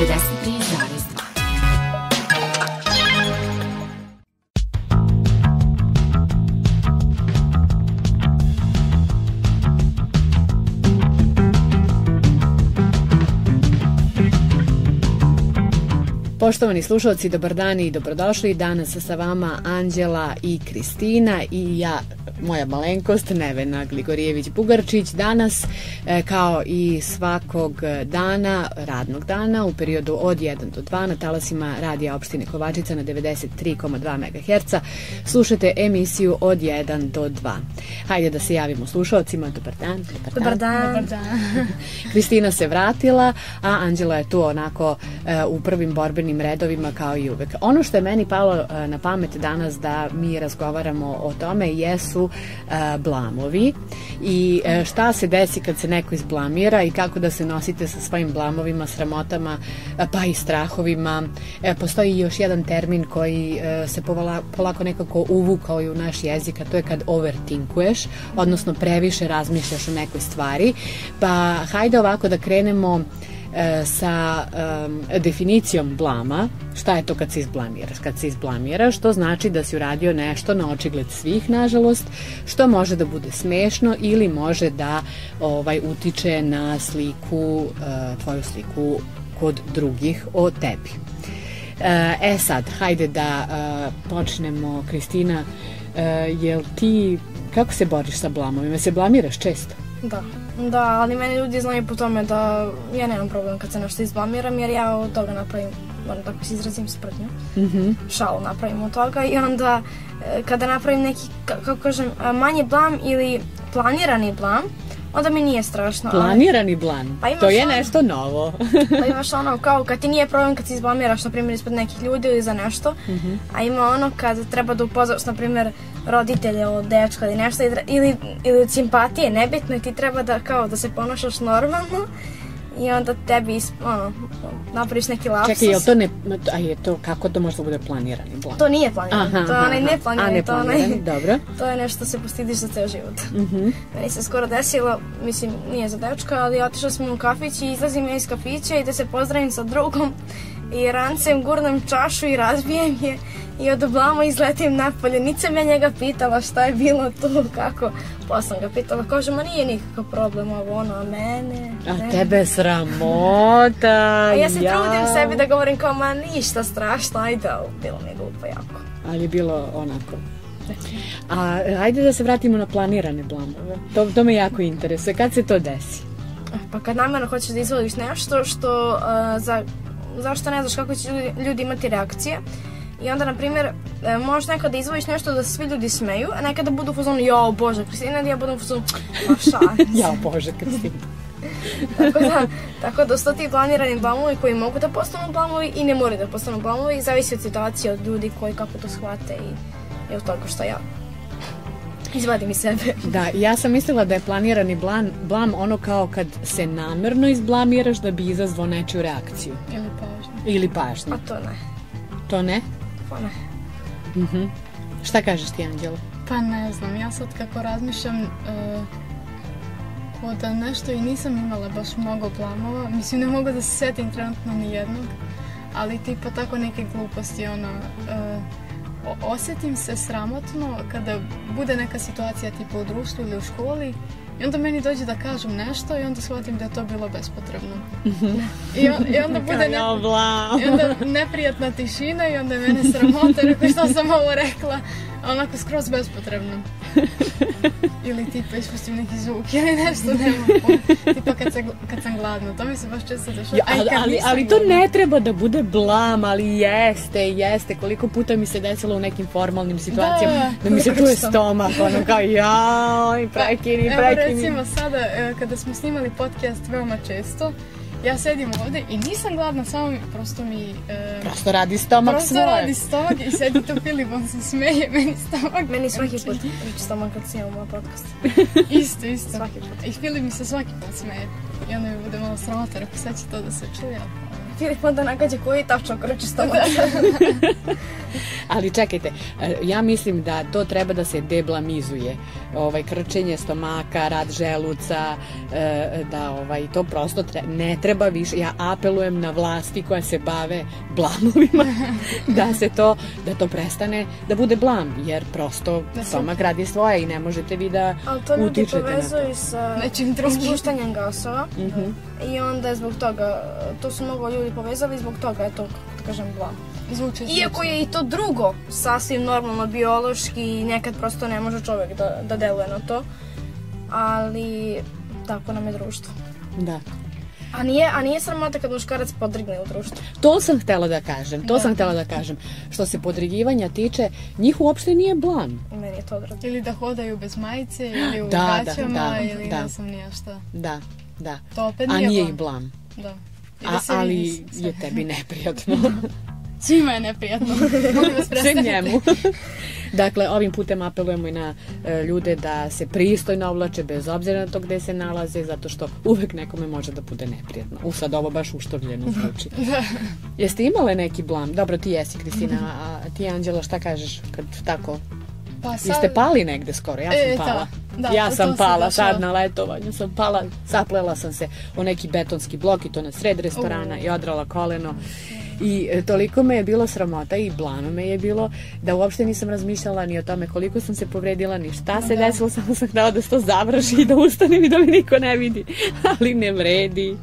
93,2. Poštovani slušalci, dobar dan i dobrodošli. Danas sa vama Anđela i Kristina i ja, moja malenkost, Nevena Gligorijević Pugarčić. Danas, kao i svakog dana, radnog dana, u periodu od 1 do 2 na talasima radija opštine Kovačica na 93,2 MHz, slušate emisiju od 1 do 2. Hajde da se javimo slušalcima. Dobar dan. Dobar dan. Kristina se vratila, a Anđela je tu onako u prvim borbenim redovima kao i uvek. Ono što je meni palo na pamet danas da mi razgovaramo o tome jesu blamovi i šta se desi kad se neko izblamira i kako da se nosite sa svojim blamovima, sramotama, pa i strahovima. Postoji još jedan termin koji se polako nekako uvukao i u naš jezik, a to je kad overtinkuješ, odnosno previše razmišljaš o nekoj stvari. Pa hajde ovako da krenemo sa definicijom blama. Šta je to kad se izblamiraš? Kad se izblamiraš, to znači da si uradio nešto na očigled svih, nažalost, što može da bude smešno ili može da utiče na sliku, tvoju sliku kod drugih o tebi. E sad, hajde da počnemo. Kristina, jel ti, kako se boriš sa blamovima? Se blamiraš često? Da, ali meni ljudi znaju po tome da ja nemam problem kad se nešto izblamiram, jer ja od toga napravim, moram tako se izrazim, sprdnju, šalu napravim od toga i onda kada napravim neki, kako kažem, manji blam ili planirani blam, onda mi nije strašno. Planirani blam, to je nešto novo. Pa imaš ono kao kad ti nije problem kad se izblamiraš, na primjer, ispred nekih ljudi ili za nešto, a ima ono kad treba da upoznaš, na primjer, roditelje od dečka ili nešto, ili od simpatije, nebitno, i ti treba da se ponašaš normalno i onda tebi napraviš neki lapsus. Čekaj, kako to može da bude planirani blam? To nije planirani, to je onaj neplanirani, to je nešto da se postidiš za ceo život. Meni se skoro desilo, mislim, nije za dečka, ali otišla smo u kafić i izlazim ja iz kafića i da se pozdravim sa drugom i rancem gurnem čašu i razbijem je i od blama izletim napolje. Nisam ja njega pitala šta je bilo tu, kako. Pa sam ga pitala, kažem, a nije nikakav problem ovo, a mene... A tebe je sramota, ja se trudim sebi da govorim kao, ma ništa strašno, ajde, bilo mi je glupo jako. Ali je bilo onako... Ajde da se vratimo na planirane blamove, to me jako interesuje. Kad se to desi? Pa kad namerno hoćeš da izvoliš nešto što... zašto ne znaš kako će ljudi imati reakcije i onda, na primjer, možeš nekada da izvojiš nešto da svi ljudi smeju, a nekada budu u fazonu, jao bože Kristina, ja budem u fazonu, ma šans. Jao bože Kristina. Tako da su ti planirani blamovi koji mogu da postanu blamovi i ne moraju da postanu blamovi, zavisi od situacije, od ljudi koji kako to shvate i od toga što ja izvadim iz sebe. Da, ja sam mislila da je planirani blam ono kao kad se namerno izblamiraš da bi izazvao nečiju reakciju. Ili pažnju. Ili pažnju. A to ne. To ne? Pa ne. Šta kažeš ti, Anđela? Pa ne znam, ja sad kako razmišljam ko da nešto i nisam imala baš mnogo blamova, mislim ne mogu da se setim trenutno ni jednog, ali tipa tako neke gluposti, ono... Osetim se sramotno kada bude neka situacija tipa u društvu ili u školi i onda meni dođe da kažem nešto i onda shvatim da je to bilo bespotrebno. I onda bude neprijatna tišina i onda je mene sramota, rekao što sam ovo rekla, a onako skroz bespotrebno. Ili tipa ispustim neki zvuk ili nešto, nemam. Tipa kad sam gladna, to mi se baš često dešava. Ali to ne treba da bude blam, ali jeste. Koliko puta mi se desilo u nekim formalnim situacijama da mi se čuje stomak, ono kao jaj, prekini. Evo recimo sada kada smo snimali podcast veoma često, ja sedim ovde i nisam gladna, samo prosto mi... Prosto radi stomak svoje. Prosto radi stomak i sedi tu Filip, on se smeje, meni stomak... Meni svaki put priču stomak kad snimam ovaj podcast. Isto. Svaki put. I Filip mi se svaki put smeje. I onda mi bude malo sramota, ako sad će to da se čuje. i onda nagađe koji tačno krči stomak. Ali čekajte, ja mislim da to treba da se deblamizuje. Krčenje stomaka, rad želuca, da to prosto ne treba više. Ja apelujem na vlasti koja se bave blamovima da to prestane da bude blam, jer prosto stomak radi svoje i ne možete vi da utičete na to. Ali to ljudi povezuju sa ispuštanjem gasova i onda je zbog toga, to su mnogo ljudi povezali i zbog toga je to, da kažem, blam. Iako je i to drugo sasvim normalno biološki i nekad prosto ne može čovjek da deluje na to, ali tako nam je društvo. Da. A nije sramota kad muškarac podrigne u društvu. To sam htjela da kažem, to sam htjela da kažem. Što se podrigivanja tiče, njih uopšte nije blam. Meni je to odvratno. Ili da hodaju bez majice, ili u gaćama, ili ne znam nije šta. Da, da. To opet nije blam. A nije i blam. Da. Ali je tebi neprijatno. Svima je neprijatno. Svim njemu. Dakle, ovim putem apelujemo i na ljude da se pristojno oblače bez obzira na to gde se nalaze, zato što uvek nekome može da bude neprijatno. Sad ovo baš uštorljeno zvuči. Jeste imale neki blam? Dobro, ti jesi, Kristina, a ti, Anđela, šta kažeš kad tako? Vi ste pali negde skoro, ja sam pala. Ja sam pala, sad na letovanju sam pala, zaplela sam se u neki betonski blok i to na sred restorana i odrala koleno. I toliko me je bilo sramota i blam me je bilo da uopšte nisam razmišljala ni o tome koliko sam se povredila, ni šta se desilo, samo sam htjela da se to završi i da ustanem i da mi niko ne vidi. Ali ne vredi,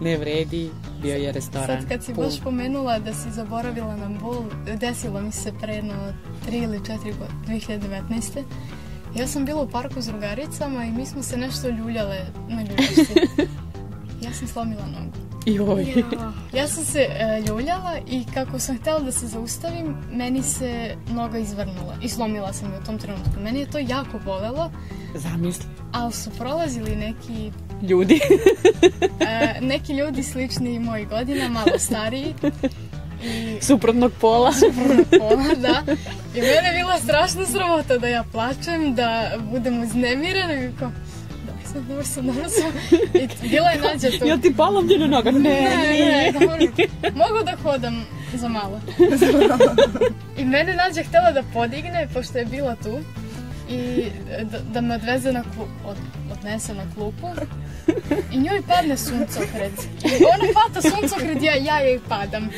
ne vredi, bio je restoran. Sad kad si baš pomenula da si zaboravila na bol, desilo mi se pre jedno 3 ili 4 godine, 2019. Ja sam bila u parku s drugaricama i mi smo se nešto ljuljale na ljuljašci. Ja sam slomila nogu. Ja sam se ljuljala i kako sam htjela da se zaustavim, meni se noga izvrnula i slomila sam je u tom trenutku. Meni je to jako bolelo. Zamisli. Ali su prolazili neki... Ljudi. Neki ljudi slični moji godina, malo stariji. Suprotnog pola. Suprotnog pola, da. I mene je bila strašna sramota da ja plačem, da budem uznemirena i kao... Bila je Nađa tu. Jel ti polomljena noga? Ne, mogu da hodam za malo. I mene Nađa htjela da podigne, pošto je bila tu, i da me odnese na klupu. I njoj padne suncokret. Ona hvata suncokret, ja joj padam.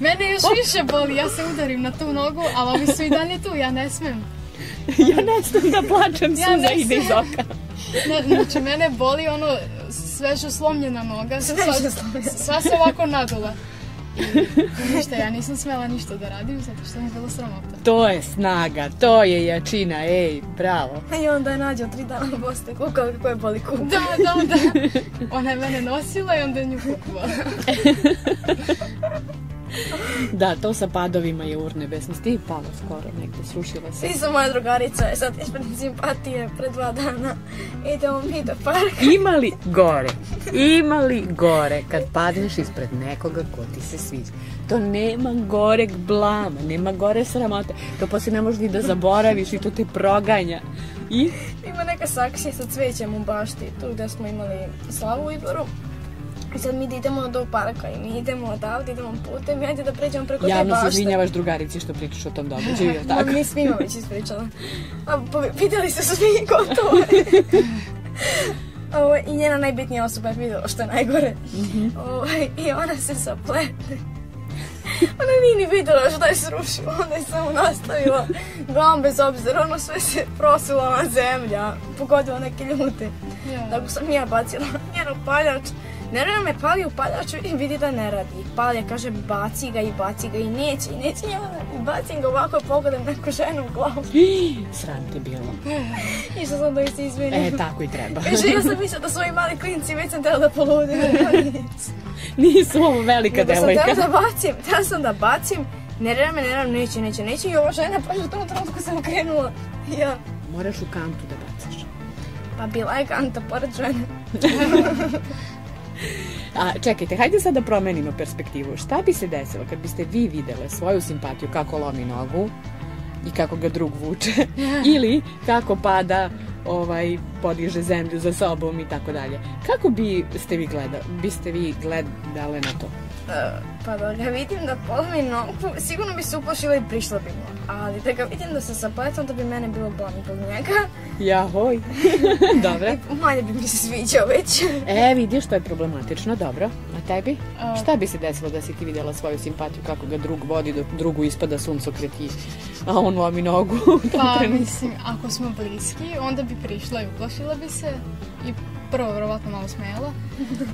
Mene još više boli, ja se udarim na tu nogu, ali ovi su i dalje tu, ja ne smem. Ja ne smem da plačem, suza ide iz oka. Znači, mene boli ono sveže slomljena noga, sva se ovako nadula. Ništa, ja nisam smela ništa da radim, zato što mi je bilo sramota. To je snaga, to je jačina, ej, bravo. I onda je Nađa 3 dana Bosne kukala kako je boli kuku. Da. Ona je mene nosila i onda je nju kukuvala. Da, to sa padovima je urnebesnost. Ti je pala skoro negdje, srušila se. Ti su moja drugarica, je sad ispred simpatije, pre 2 dana idemo mi do parka. Ima li gore kad padneš ispred nekoga ko ti se sviđa? To nema goreg blama, nema gore sramote. To poslije ne možeš ni da zaboraviš i to te proganja. Ima neka saksija sa cvećem u bašti, tu gdje smo imali slavu u Iboru. I sad mi idemo do parka i mi idemo odavde, idemo putem i ajde da pređemo preko te bašte. Javno se izvinjavaš drugarici što pričaš o tom događaju, jel' tako? Mi smo već ispričala. Vidjeli se svi i gotovo. I njena najbitnija osoba je vidjela što je najgore. I ona se zapletne. Ona nije ni vidjela što je srušila, onda je samo nastavila glavom bez obzira, ono sve se prosula na zemlja, pogodila neke ljute. Tako sam ja bacila njen upaljač. Nervira me pali upaljaču i vidi da ne radi. Palja kaže baci ga i neće. I bacim ga ovako, pogledam neku ženu u glavu. Sram te bilo. I što sam da joj se izvinim. Tako i treba. Kaže, ja sam mislila da su ovi mali klinci, već sam tela da poludim. Nisu ovo velika devojka. Tela sam da bacim. Nervira me, neće. I ova žena paša u tom trenutku sam okrenula. Moraš u kantu da bacaš. Pa bila je kanta, pored žene. Čekajte, hajde sad da promenimo perspektivu. Šta bi se desilo kad biste vi videle svoju simpatiju kako lomi nogu i kako ga drug vuče ili kako pada podiže zemlju za sobom i tako dalje. Kako biste vi gledale na to? Pa da ga vidim da polomim nogu, sigurno bi se uplašila i prišla bi mu. Ali da ga vidim da se zapletam, da bi mene bilo bolno zbog njega. Jahoj, dobro. Manje bi mi se sviđao već. E, vidiš, to je problematično, dobro. A tebi? Šta bi se desilo da si ti vidjela svoju simpatiju, kako ga drug vodi, dok drugu ispada suncokret i a on lomi nogu? Pa, mislim, ako smo bliski, onda bi prišla i uplašila bi se. Prvo, vjerovatno malo smijela,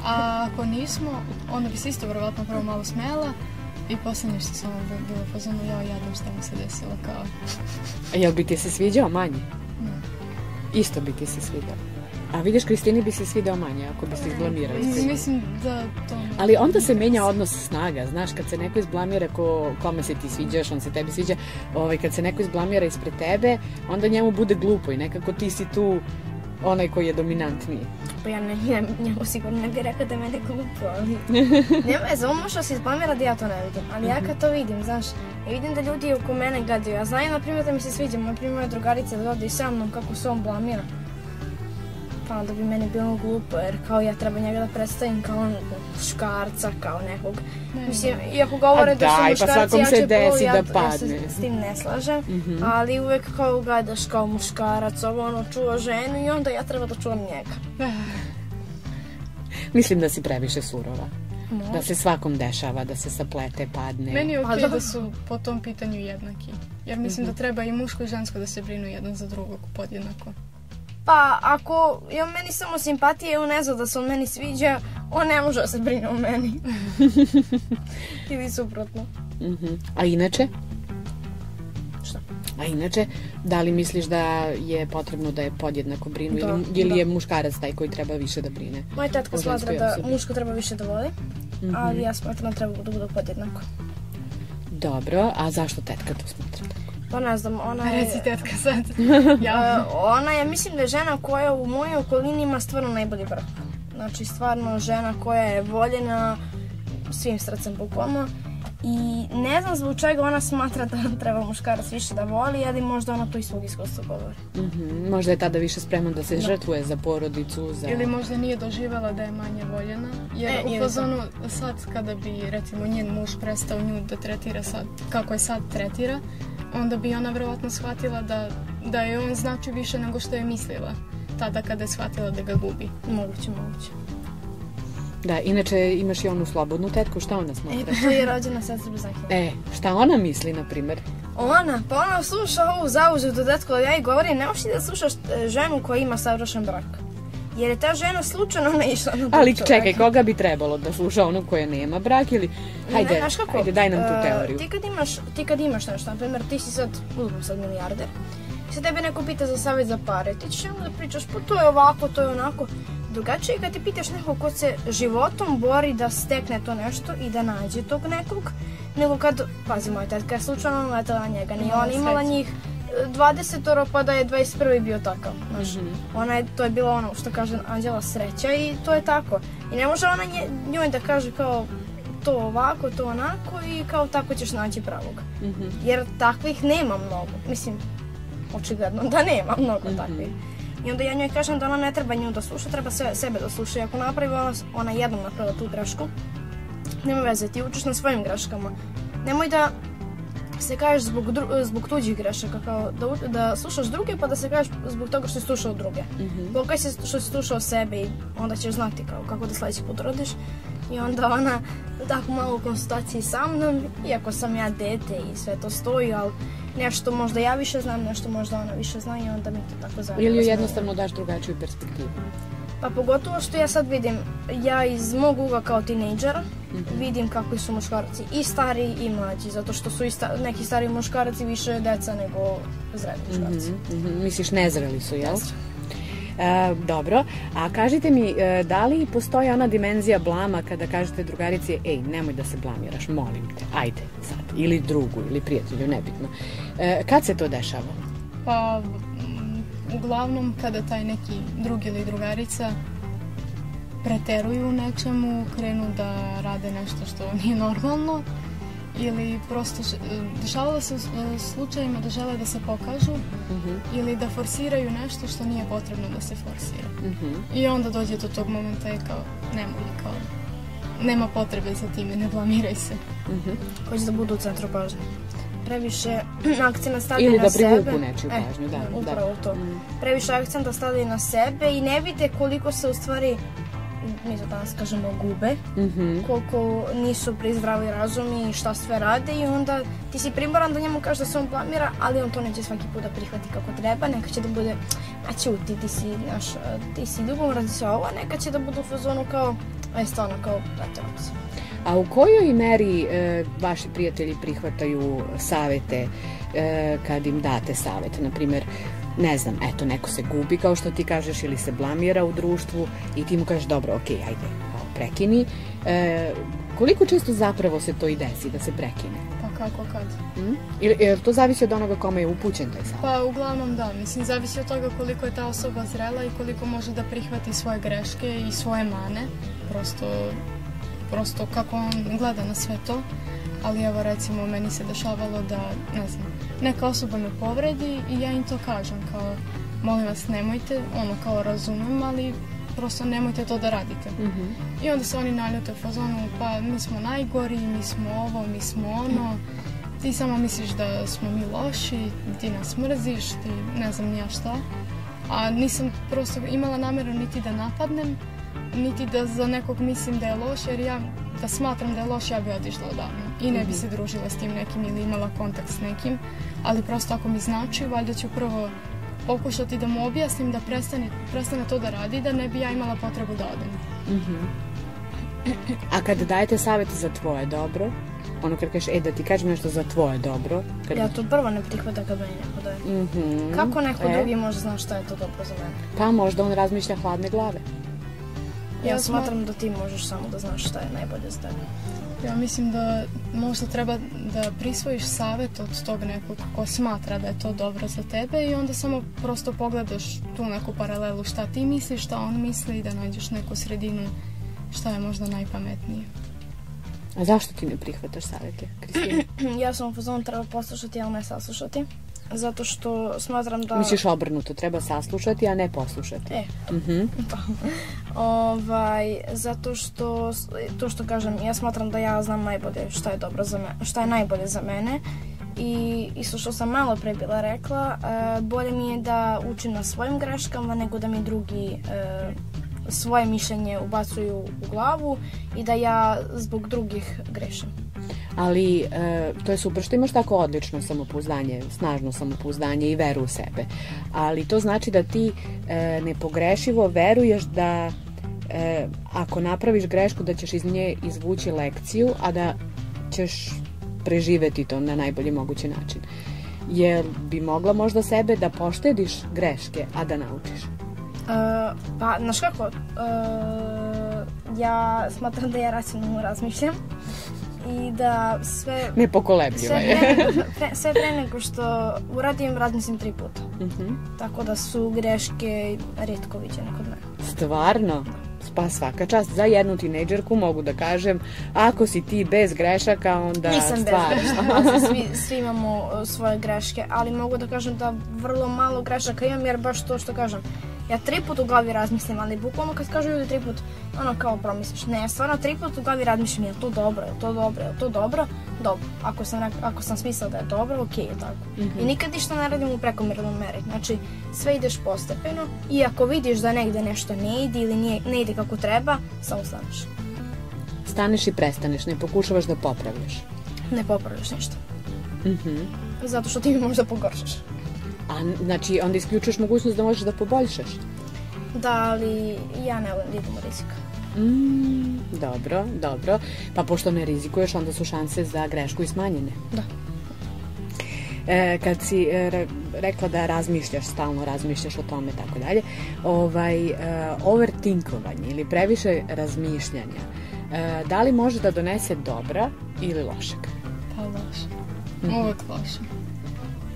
a ako nismo, onda bi se isto vjerovatno prvo malo smijela i poslije nešto samo bi bilo pozorno, jao, jadno što mi se desilo, kao... A jel bi ti se sviđao manje? Ne. Isto bi ti se sviđao. A vidiš, Kristini bi se sviđao manje, ako bi se izblamirao. Mislim da to... Ali onda se menja odnos snaga, znaš, kad se neko izblamira kome se ti sviđaš, on se tebi sviđa, kad se neko izblamira ispred tebe, onda njemu bude glupo i nekako ti si tu... onaj koji je dominantniji. Pa ja njemu sigurno ne bih rekao da me ne glupo, ali... Nema je, on možda se izblamira da ja to ne vidim, ali ja kad to vidim, znaš, i vidim da ljudi oko mene gledaju, ja znaju, naprimjer, da mi se sviđa, moja drugarica da ode i sa mnom kako se on blamira. Pa onda bi meni bilo glupo, jer kao ja treba njega da predstavim kao muškarca, kao nekog. Mislim, iako govore da su muškarci, ja se s tim ne slažem, ali uvek kao gledaš kao muškarac, ono čuva ženu i onda ja treba da čuvam njega. Mislim da si previše surova, da se svakom dešava, da se saplete, padne. Meni je okej da su po tom pitanju jednaki, jer mislim da treba i muško i žensko da se brinu jedan za drugog podjednako. Pa, ako je on meni samo simpatija i on ne zna da se on meni sviđa, on ne može da se brine o meni. Ili suprotno. A inače? Šta? A inače, da li misliš da je potrebno da je podjednako brinu ili je muškarac taj koji treba više da brine? Moja tetka smatra da muško treba više da voli, ali ja smatram da treba da budu podjednako. Dobro, a zašto tetka to smatra? Pa ne znam, ona je... Reci tetka sad. Ona je, mislim da je žena koja u mojoj okolini ima stvarno najbolji brak. Znači, stvarno žena koja je voljena svim srcem bukvalno. I ne znam zbog čega ona smatra da treba muškarac više da voli, ali možda ona to iz svog iskustva govori. Možda je tada više spremna da se žrtvuje za porodicu, za... Ili možda nije doživjela da je manje voljena, jer u fazonu sad kada bi, recimo, njen muž prestao nju da tretira kako je sad tretira, onda bi ona vjerovatno shvatila da je on znači više nego što je mislila, tada kada je shvatila da ga gubi. Moguće. Da, inače imaš i onu slobodnu tetku, šta ona smatra? To je rođena sestra bez naknade. Šta ona misli, na primjer? Ona sluša ovu zauzetu tetku, ali ja i govorim, ne možeš da slušaš ženu koja ima savršen brak. Jer je ta žena slučajno naišla na brak. Ali čekaj, koga bi trebalo da sluša, onu koja nema brak ili... Hajde, daj nam tu teoriju. Ti kad imaš nešto, na primjer, ti si sad, uzmem sad milijarder, i sad tebe neko pita za savjet za pare, ti ćeš njemu da pričaš, pa to je ovako, to je onako. Drugačije kad ti pitaš nekog ko se životom bori da stekne to nešto i da nađe tog nekog, nego kad, pazi, moja tetka je slučajno letala njega, nije ona imala njih 20-oro, pa da je 21. bio takav. To je bila ono što kaže Anđela sreća i to je tako. I ne može ona njoj da kaže kao to ovako, to onako i kao tako ćeš naći pravog. Jer takvih nema mnogo. Mislim, očigledno da nema mnogo takvih. I onda ja njoj kažem da ona ne treba nju da sluša, treba sebe da sluša. I ako napravi ona jednom napravila tu grešku, nema veze, ti učiš na svojim greškama. Nemoj da se kažeš zbog tuđih grešaka, kao da slušaš druge pa da se kažeš zbog toga što si slušao druge. Pokaj se što si slušao sebe i onda ćeš znati kako da sledeći put rodiš. I onda ona tako malo u konsultaciji sa mnom, iako sam ja dete i sve to stoji, ali nešto možda ja više znam, nešto možda ona više zna i onda mi to tako zajedno. Ili jednostavno daš drugačiju perspektivu. Pa pogotovo što ja sad vidim, ja iz mog ugla kao tinejdžera vidim kakvi su muškarci i stari i mlađi, zato što su neki stari muškarci više deca nego zreli muškarci. Misliš nezreli su, jel? Dobro, a kažite mi, da li postoji ona dimenzija blama kada kažete drugarici, ej, nemoj da se blamiraš, molim te, ajde sad, ili drugu, ili prijatelju, nebitno. Kad se to dešava? Pa... Uglavnom, kada taj neki drug ili drugarica preteruju u nečemu, krenu da rade nešto što nije normalno ili prosto dešavalo se u slučajima da žele da se pokažu ili da forsiraju nešto što nije potrebno da se forsira. I onda dođe do tog momenta i kao nemoj, kao nema potrebe za time, ne blamiraj se. Hoće da budu u centru pažnje. Previše akcenta stavljaju na sebe. Ili da privuku nečiju pažnju, da. Upravo to. Previše akcenta stavljaju na sebe i ne vide koliko se u stvari, mi to danas kažemo, gube, koliko nisu pri zdravi razum i šta sve rade i onda ti si primoran da njemu kaže da se on planira, ali on to neće svaki put da prihvati kako treba, neka će da bude, a ćuti, ti si ljubomoran za ovo, neka će da bude u fazonu kao, a je stvarno kao prate se. A u kojoj meri vaši prijatelji prihvataju savete kad im date savete, na primjer, ne znam, eto, neko se gubi, kao što ti kažeš, ili se blamira u društvu i ti mu kažeš, dobro, okej, ajde, prekini. Koliko često zapravo se to i desi, da se prekine? Pa kako kad? Ili to zavisi od onoga kome je upućen taj savet? Pa uglavnom da, mislim, zavisi od toga koliko je ta osoba zrela i koliko može da prihvati svoje greške i svoje mane, prosto kako on gleda na sve to. Ali evo, recimo, meni se dešavalo da, ne znam, neka osoba me povredi i ja im to kažem, kao, molim vas, nemojte, ono, kao, razumem, ali prosto nemojte to da radite. I onda se oni naljute u fazonu, pa mi smo najgori, mi smo ovo, mi smo ono, ti samo misliš da smo mi loši, ti nas mrziš, ti ne znam nija šta. A nisam prosto imala nameru niti da napadnem, niti da za nekog mislim da je loš, jer ja da smatram da je loš, ja bi odišla odavno i ne bi se družila s tim nekim ili imala kontakt s nekim, ali prosto ako mi znači, valjda ću prvo pokušati da mu objasnim da prestane to da radi, da ne bi ja imala potrebu da odem. A kad dajete savjeti za tvoje dobro, ono kad kažeš, da ti kažem nešto za tvoje dobro... Ja to prvo ne prihvata kad meni neko daje. Kako neko drugi može znaš šta je to dobro za mene? Pa možda on razmišlja hladne glave. Ja smatram da ti možeš samo da znaš šta je najbolje za tebe. Ja mislim da možda treba da prisvojiš savjet od tog nekog ko smatra da je to dobro za tebe i onda samo prosto pogledaš tu neku paralelu šta ti misliš, šta on misli i da nađeš neku sredinu šta je možda najpametnije. A zašto ti ne prihvataš savjete, Kristina? Ja sam u fazonu treba poslušati, ali ne saslušati. Zato što smatram da... Misliš obrnuto, treba saslušati, a ne poslušati. Zato što, to što kažem, ja smatram da ja znam najbolje šta je najbolje za mene. I isto što sam malo pre bila rekla, bolje mi je da učim na svojim greškama nego da mi drugi svoje mišljenje ubacuju u glavu i da ja zbog drugih grešim. Ali to je super što imaš tako odlično samopouzdanje, snažno samopouzdanje i veru u sebe. Ali to znači da ti nepogrešivo veruješ da ako napraviš grešku da ćeš iz nje izvući lekciju, a da ćeš preživeti to na najbolji mogući način. Jer bi mogla možda sebe da poštediš greške, a da naučiš? Pa, znaš kako? Ja smatram da ja racionalno razmišljam. I da sve... Nepokolebljiva je. Sve pre nego što uradim, razmislim 3 puta. Tako da su greške retko viđene kod mene. Stvarno? Pa svaka čast. Za jednu tinejdžerku mogu da kažem, ako si ti bez grešaka, onda stvarno. Nisam bez grešaka. Svi imamo svoje greške, ali mogu da kažem da vrlo malo grešaka imam, jer baš to što kažem. Ja 3 puta u glavi razmislim, ali bukvalno kad kažu ljudi 3 put, ono kao promisliš, ne, stvarno 3 puta u glavi razmišljam, je li to dobro, je li to dobro, je li to dobro, dobro. Ako sam smislila da je dobro, okej je tako. I nikad ništa ne radim u prekomjernom meri, znači sve ideš postepeno i ako vidiš da negde nešto ne ide ili ne ide kako treba, samo staneš. Staneš i prestaneš, ne pokušavaš da popravljaš. Ne popravljaš ništa. Zato što ti mi možda pogoršaš. Znači, onda isključuješ mogućnost da možeš da poboljšaš? Da, ali ja ne volim da idem u rizik. Dobro, dobro. Pa pošto ne rizikuješ, onda su šanse za grešku i smanjene. Da. Kad si rekla da razmišljaš, stalno razmišljaš o tome, tako dalje, overtinkovanje ili previše razmišljanja, da li može da donese dobra ili lošeg? Pa lošeg. Uvijek lošeg.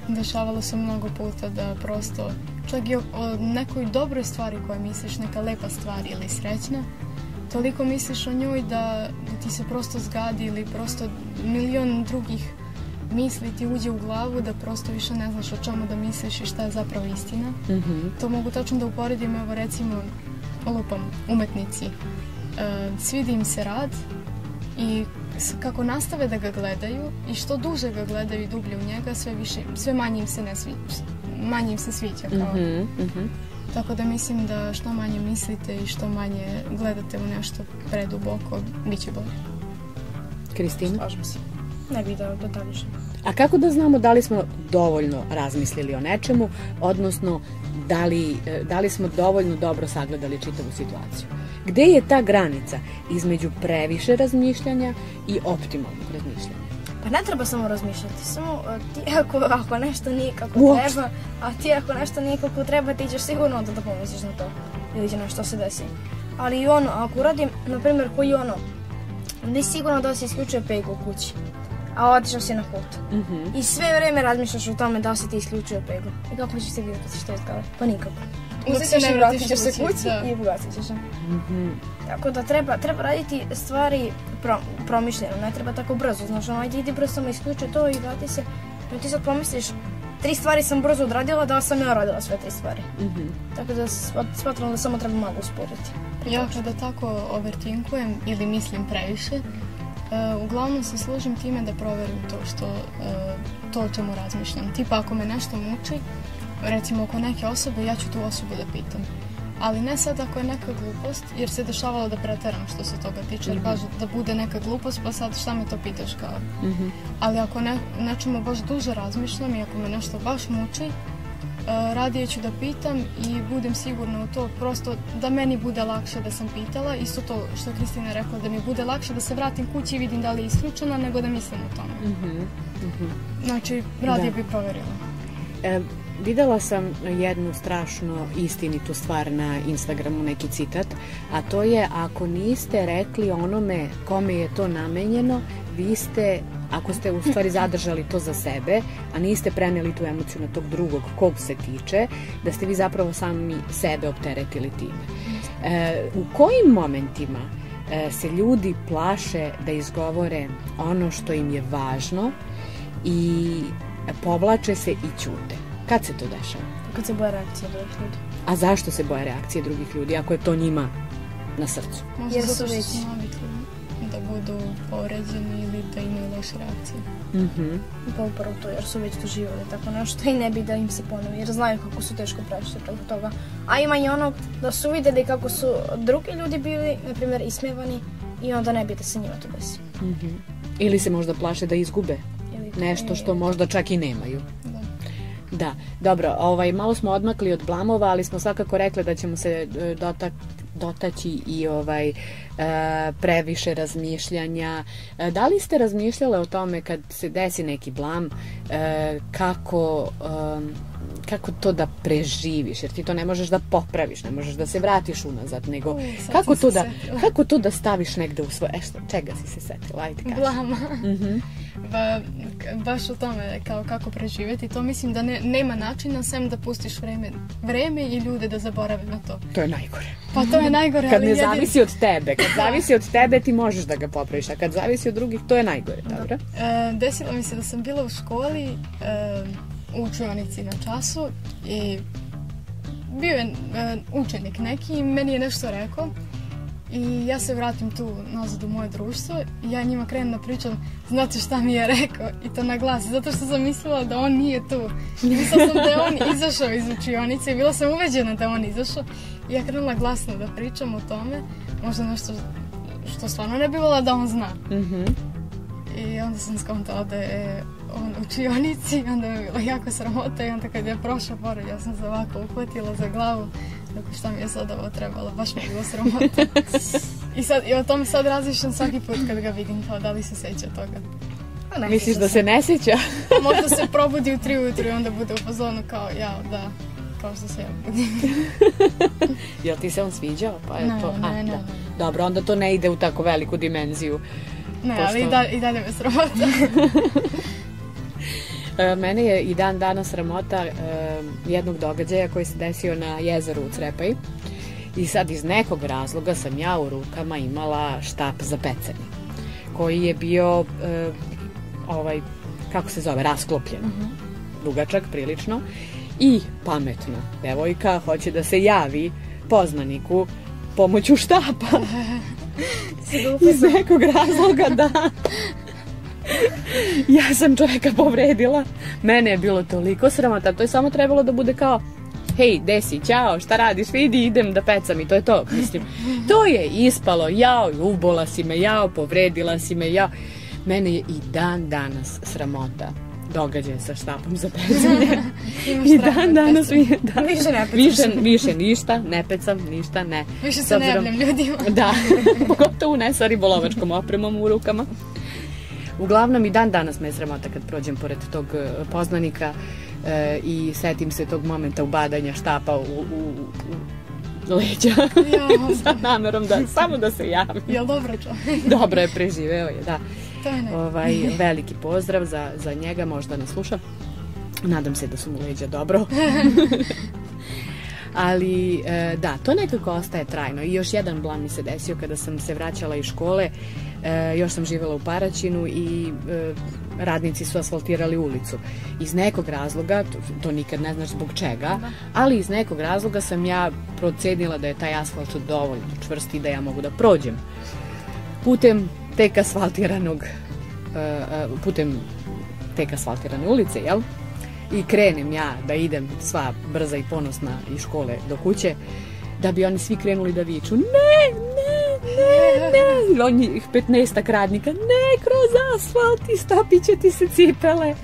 Dešavalo se mnogo puta da prosto čak i o nekoj dobroj stvari koja misliš, neka lepa stvar ili srećna, toliko misliš o njoj da ti se prosto zgadi ili prosto milion drugih misli ti uđe u glavu da prosto više ne znaš o čemu da misliš i šta je zapravo istina. To mogu tačno da uporedim, evo recimo, lupam, umetnici. Svidi im se rad i kako nastave da ga gledaju i što duže ga gledaju i dublje u njega, sve manje im se ne sviđa. Manje im se sviđa kao... Tako da mislim da što manje mislite i što manje gledate u nešto preduboko, bit će bolje. Kristina? Slažem se. Ne bih da dodavišem. A kako da znamo da li smo dovoljno razmislili o nečemu, odnosno da li smo dovoljno dobro sagledali čitavu situaciju? Gde je ta granica između previše razmišljanja i optimalnog razmišljanja? Pa ne treba samo razmišljati, samo ti ako nešto nije kako treba, a ti ako nešto nije kako treba, ti ćeš sigurno onda da pomisliš na to ili će nešto se desi. Ali i ono, ako uradim, na primjer, koji ono, onda sigurno da se isključuje pegla u kući, a otišao si na put. I sve vreme razmišljaš o tome da se ti isključuje pegla. I kako ćeš se vidjeti što je izgledalo? Pa nikako. Uzećeš i vratit ćeš se kući i bogatit ćeš. Tako da treba raditi stvari promišljeno, ne treba tako brzo. Znaš, ono, ajde, idi brzo, samo isključuje to i vrati se. Pa ti sad pomisliš, 3 stvari sam brzo odradila, da sam ja radila sve 3 stvari. Tako da smatram da samo treba malo usporiti. Ja kada tako overtinkujem ili mislim previše, uglavnom se služim time da proverim to o čemu razmišljam. Tipa, ako me nešto muči, recimo oko neke osobe, ja ću tu osobu da pitam. Ali ne sad ako je neka glupost, jer se dešavalo da preteram što se toga tiče, jer baš da bude neka glupost, pa sad šta me to pitaš kao. Ali ako nečemu baš duže razmišljam i ako me nešto baš muči, radije ću da pitam i budem sigurna u to, prosto da meni bude lakše da sam pitala, isto to što je Kristina rekla, da mi bude lakše da se vratim kući i vidim da li je isključena, nego da mislim o tome. Znači, radije bi proverila. Videla sam jednu strašno istinitu stvar na Instagramu, neki citat, a to je: ako niste rekli onome kome je to namenjeno, vi ste, ako ste u stvari zadržali to za sebe, a niste preneli tu emociju na tog drugog kog se tiče, da ste vi zapravo sami sebe opteretili time. U kojim momentima se ljudi plaše da izgovore ono što im je važno i povlače se i ćute? Kad se to dešava? Kad se boja reakcija drugih ljudi. A zašto se boja reakcija drugih ljudi, ako je to njima na srcu? Možda zato što su navikli da budu povređeni ili da imaju loše reakcije. Pa upravo to, jer su već doživjeli tako nešto i ne bi da im se ponovi, jer znaju kako su teško prešli preko toga. A ima i ono da su vidjeli kako su drugi ljudi bili, na primjer, ismevani, i onda ne bi da se njima to desi. Ili se možda plaše da izgube nešto što možda čak i nemaju. Da, dobro, malo smo odmakli od blamova, ali smo svakako rekli da ćemo se dotaći i previše razmišljanja. Da li ste razmišljale o tome kad se desi neki blam, kako to da preživiš, jer ti to ne možeš da popraviš, ne možeš da se vratiš unazad, nego kako to da staviš negde u svoje... Čega si se setila, ajde kaži. Blama. Baš o tome kako preživjeti, to mislim da nema načina sem da pustiš vreme i ljude da zaborave na to. To je najgore. Pa to je najgore, ali... Kad ne zavisi od tebe, kad zavisi od tebe ti možeš da ga popraviš, a kad zavisi od drugih, to je najgore, dobro? Desilo mi se da sam bila u školi... u učionici na času i bio je učenik neki i meni je nešto rekao i ja se vratim tu nazad u moje društvo i ja njima krenem da pričam, znate šta mi je rekao, i to na glas, zato što sam mislila da on nije tu i mislila sam da je on izašao iz učionice i bila sam ubeđena da je on izašao i ja krenula glasno da pričam o tome, možda nešto što stvarno ne bi volila da on zna. I onda sam skontala da je on u učionici, onda mi je bilo jako sramota i onda kad je prošao pored, ja sam se ovako uhvatila za glavu, tako šta mi je sad ovo trebalo, baš mi je bilo sramota. I o tome sad razmišljam svaki put kad ga vidim, kao da li se seća toga. Misliš da se ne seća? Možda se probudi u 3 ujutru i onda bude u fazonu kao jao, da, kao što se ja budim. Jel ti se on sviđao? Ne. Dobro, onda to ne ide u tako veliku dimenziju. Ne, ali i dalje me sramota. Mene je i dan danas sramota jednog događaja koji se desio na jezeru u Crepaji I sad iz nekog razloga sam ja u rukama imala štap za pecanje, koji je bio, kako se zove, rasklopljen, dugačak prilično, i pametna devojka hoće da se javi poznaniku pomoću štapa. Iz nekog razloga, da. Ja sam čoveka povredila. Mene je bilo toliko sramota. To je samo trebalo da bude kao, hej, desi, ćao, šta radiš, vidi, idem da pecam i to je to. Mislim, to je ispalo, jao, ubola si me, jao, povredila si me, jao. Mene je i dan danas sramota događaja sa štapom za pecanje. I dan danas mi je, da, više ništa, ne pecam, ništa, ne. Više se ne javljam ljudima. Da, pogotovo ne sa ribolovačkom opremom u rukama. Uglavnom, i dan danas me je sramota kad prođem pored tog poznanika i setim se tog momenta ubadanja štapa u leđa sa namerom da samo da se javim. Jel dobro čo? Dobro je, preživeo je, da. Veliki pozdrav za njega, možda ne sluša. Nadam se da su mu leđa dobro. Ali da, to nekako ostaje trajno. I još jedan blam mi se desio kada sam se vraćala iz škole. Još sam živjela u Paraćinu i radnici su asfaltirali ulicu. Iz nekog razloga, to nikad ne znaš zbog čega, ali iz nekog razloga sam ja procenila da je taj asfalt dovoljno čvrst i da ja mogu da prođem putem tek asfaltirane ulice, jel? I krenem ja da idem sva brza i ponosna iz škole do kuće, da bi oni svi krenuli da viču, ne, on njih 15-ak radnika, ne, kroz asfalt i stopit će ti se cipele.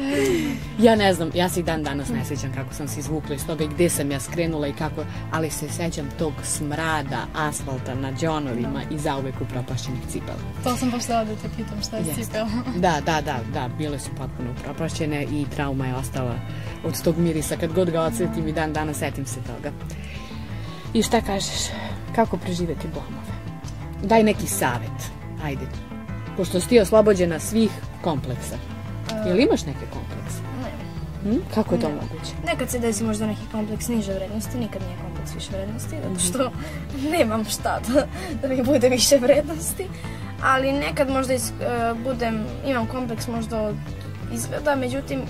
Ja ne znam, ja se i dan danas ne sjećam kako sam se izvukla iz toga i gde sam ja skrenula i kako, ali se sjećam tog smrada asfalta na džonovima i zauvek upropašćenih cipela. To sam baš htjela da te pitam, šta je cipela? Da, bile su potpuno upropašćene i trauma je ostala od tog mirisa, kad god ga odsjetim i dan danas sjetim se toga. I šta kažeš, kako preživeti blamove? Daj neki savjet, ajde, pošto si ti oslobođena svih kompleksa. Jel imaš neke komplekse? Ne. Kako je to moguće? Nekad se desi možda neki kompleks niže vrednosti, nikad nije kompleks više vrednosti, zato što nemam šta da mi bude više vrednosti, ali nekad možda imam kompleks možda izgleda, međutim,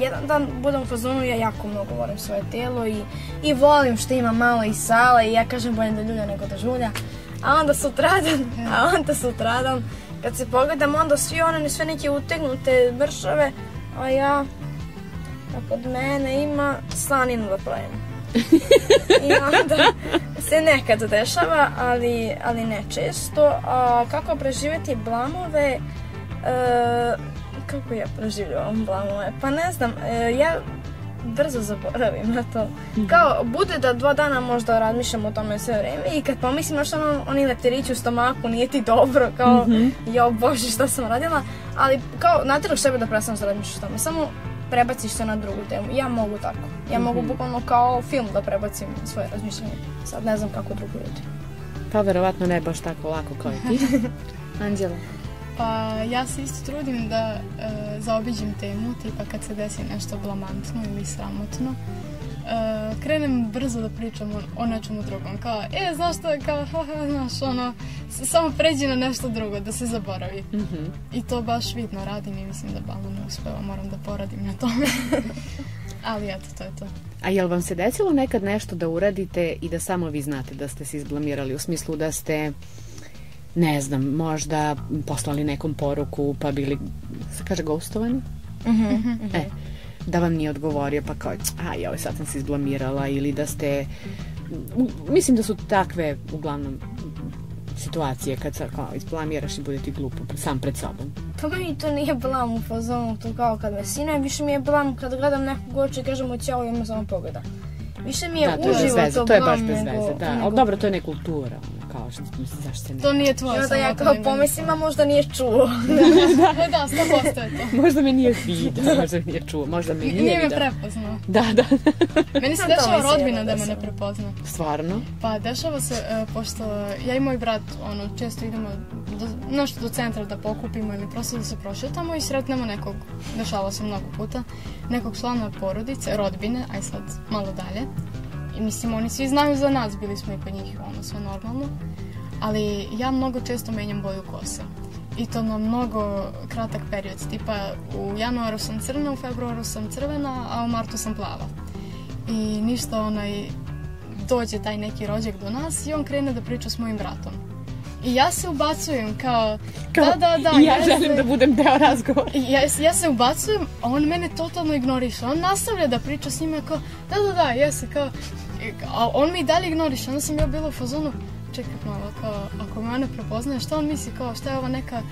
jedan dan budem u fazonu, ja jako mnogo volim svoje telo i volim što ima malo i sala i ja kažem bolje da ljulja nego da žulja. A onda sutradan, kad se pogledam, onda svi one sve neke utegnute mršave, a ja, kod mene ima slaninu da pravim. I onda se nekad dešava, ali ne često. Kako preživjeti blamove? Kako ja preživljavam blamove? Pa ne znam, ja brzo zaboravim na to. Kao, bude da 2 dana možda razmišljam o tome sve vreme i kad pomislim na što oni leptirići u stomaku, nije ti dobro, kao, jo bože šta sam radila, ali kao, natiraš sebe da prestanu da razmišljaš o tome, samo prebaciš se na drugu temu. Ja mogu tako, ja mogu bukvalno kao film da prebacim svoje razmišljanje, sad ne znam kako drugi ljudi. Pa verovatno ne baš tako lako kao i ti. Anđela? Pa ja se isto trudim da zaobiđem temu, tipa kad se desi nešto blamantno ili sramotno, krenem brzo da pričam o nečemu drugom, kao, znaš što, kao, znaš, ono, samo pređi na nešto drugo, da se zaboravi. I to baš vidno radim i mislim da balo ne uspeva, moram da poradim na tome. Ali eto, to je to. A jel vam se desilo nekad nešto da uradite i da samo vi znate da ste se izblamirali, u smislu da ste, ne znam, možda poslali nekom poruku pa bili, se kaže, ghostovani? Da vam nije odgovorio pa kao, joj, sad sam se izblamirala, ili da ste, mislim da su takve uglavnom situacije kad se kao izblamiraš i bude ti glupo sam pred sobom. Pa meni to nije blam u fazonu, to kao kad me sine, više mi je blam kad gledam nekog oče i kažem ćao i ima samo pogleda. Više mi je uživo to blam nego... To je baš bez veze, da, ali dobro, to je nekultura. To nije tvoje samo. Ja kao pomislim, a možda nije čuo. Da, 100% je to. Možda me nije vidio, možda me nije čuo, možda me nije vidio. Nije me prepoznao. Da. Meni se dešava rodbina da me ne prepozna. Stvarno? Pa dešava se, pošto ja i moj brat često idemo nešto do centra da pokupimo ili prosto da se prošetamo i sretnemo nekog, dešava se mnogo puta, nekog člana porodice, rodbine, aj sad malo dalje. Mislim, oni svi znaju za nas, bili smo i kod njih, ono, sve normalno. Ali ja mnogo često menjam boju kosa. I to na mnogo kratak period. Tipa, u januaru sam crna, u februaru sam crvena, a u martu sam plava. I ništa, onaj, dođe taj neki rođak do nas i on krene da priča s mojim bratom. I ja se ubacujem kao, da. I ja želim da budem deo razgovora. Ja se ubacujem, a on mene totalno ignoriše. On nastavlja da priča s njima kao, da, jesi, kao, a on mi i dalje ignoriše. Onda sam ja bila u fazonu, čekaj malo, kao, ako me ona prepoznaje, šta on misli, kao, šta je ova neka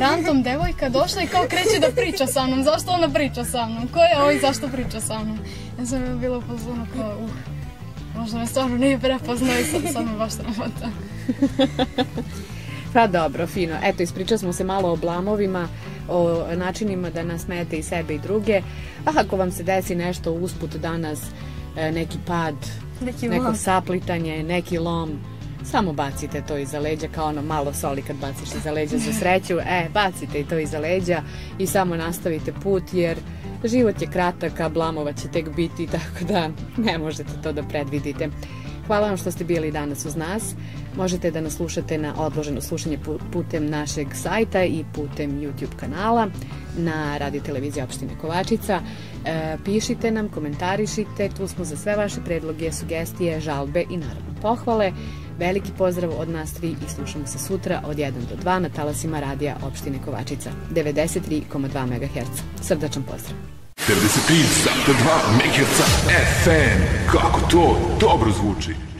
random devojka došla i kao kreće da priča sa mnom, zašto ona priča sa mnom, ko je ovo i zašto priča sa mnom. Ja sam ja bila u fazonu kao, možda me stvarno nije prepoznao i sad me baš sramota. Pa dobro, fino. Eto, ispričali smo se malo o blamovima, o načinima da nasmejete i sebe i druge. A ako vam se desi nešto usput danas, neki pad, neko saplitanje, neki lom, samo bacite to iza leđa, kao ono malo soli kad baciš iza leđa za sreću. Bacite i to iza leđa i samo nastavite put, jer život je kratak, a blamova će tek biti, tako da ne možete to da predvidite. Hvala vam što ste bili danas uz nas. Možete da nas slušate na odloženo slušanje putem našeg sajta i putem YouTube kanala na radioteleviziji opštine Kovačica. Pišite nam, komentarišite, tu smo za sve vaše predloge, sugestije, žalbe i naravno pohvale. Veliki pozdrav od nas tri i slušamo se sutra od 1 do 2 na talasima radija opštine Kovačica, 93,2 MHz. Srdačan pozdrav. 95,2 MHz FM. Kako to dobro zvuči.